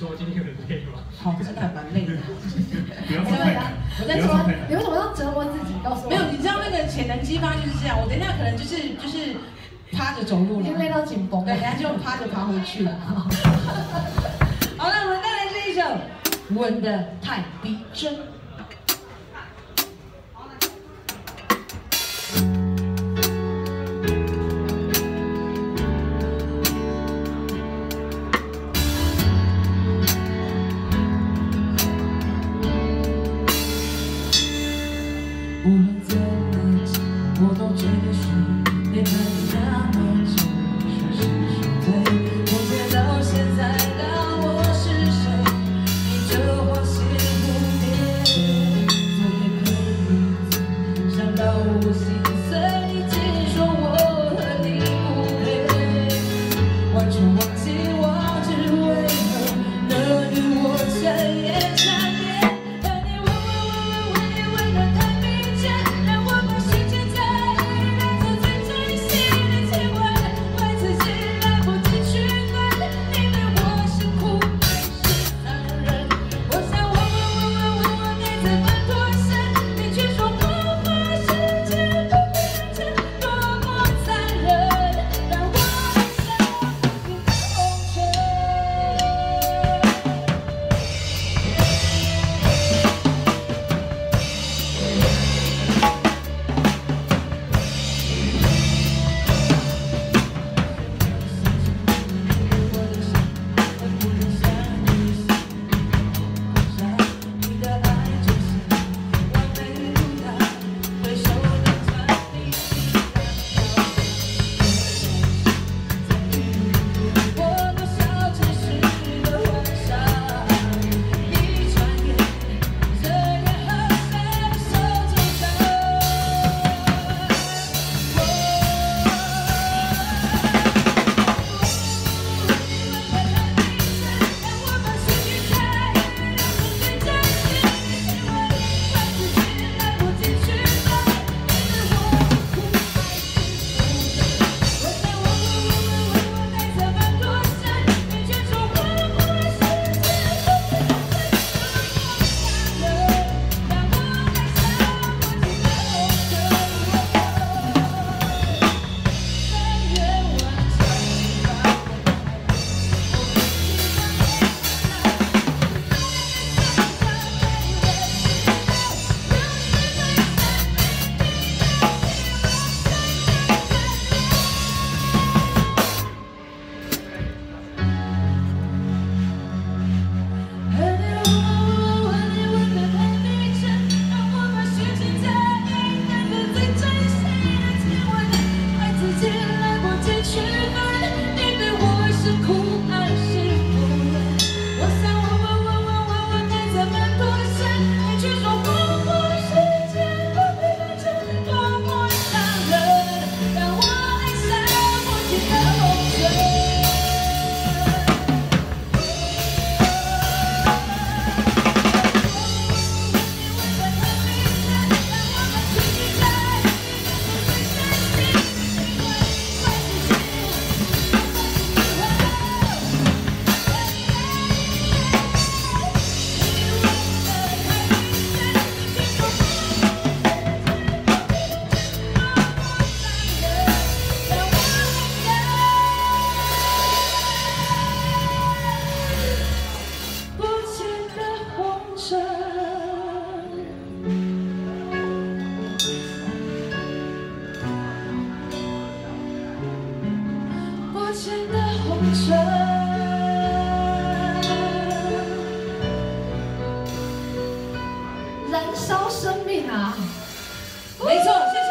说今天有点累吗？好，真的还蛮累的。不要太累。我在说，你为什么要折磨自己？告诉我。没有，你知道那个潜能激发就是这样。我等一下可能就是趴着走路了，已经累到紧绷。对，等一下就趴着爬回去了。好了，我们带来这一首《吻得太逼真》。 燃烧生命啊！没错，谢谢。